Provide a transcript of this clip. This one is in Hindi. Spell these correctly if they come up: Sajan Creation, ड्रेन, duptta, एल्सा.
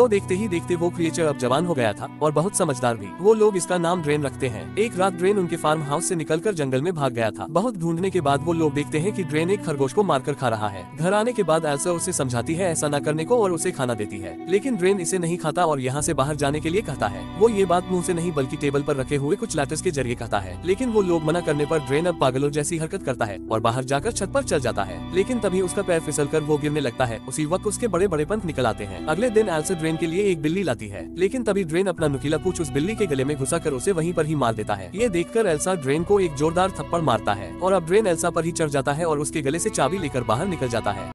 तो देखते ही देखते वो क्रिएचर अब जवान हो गया था और बहुत समझदार भी। वो लोग इसका नाम ड्रेन रखते हैं। एक रात ड्रेन उनके फार्म हाउस से निकलकर जंगल में भाग गया था। बहुत ढूंढने के बाद वो लोग देखते हैं कि ड्रेन एक खरगोश को मारकर खा रहा है। घर आने के बाद एल्सा उसे समझाती है ऐसा न करने को और उसे खाना देती है, लेकिन ड्रेन इसे नहीं खाता और यहाँ से बाहर जाने के लिए कहता है। वो ये बात मुँह से नहीं बल्कि टेबल पर रखे हुए कुछ लैटर्स के जरिए कहता है, लेकिन वो लोग मना करने पर ड्रेन अब पागलों जैसी हरकत करता है और बाहर जाकर छत पर चल जाता है। लेकिन तभी उसका पैर फिसलकर वो गिरने लगता है। उसी वक्त उसके बड़े बड़े पंख निकल आते हैं। अगले दिन एल्सा ड्रेन के लिए एक बिल्ली लाती है, लेकिन तभी ड्रेन अपना नुकीला पूंछ उस बिल्ली के गले में घुसा कर उसे वहीं पर ही मार देता है। ये देखकर एल्सा ड्रेन को एक जोरदार थप्पड़ मारता है और अब ड्रेन एल्सा पर ही चढ़ जाता है और उसके गले से चाबी लेकर बाहर निकल जाता है।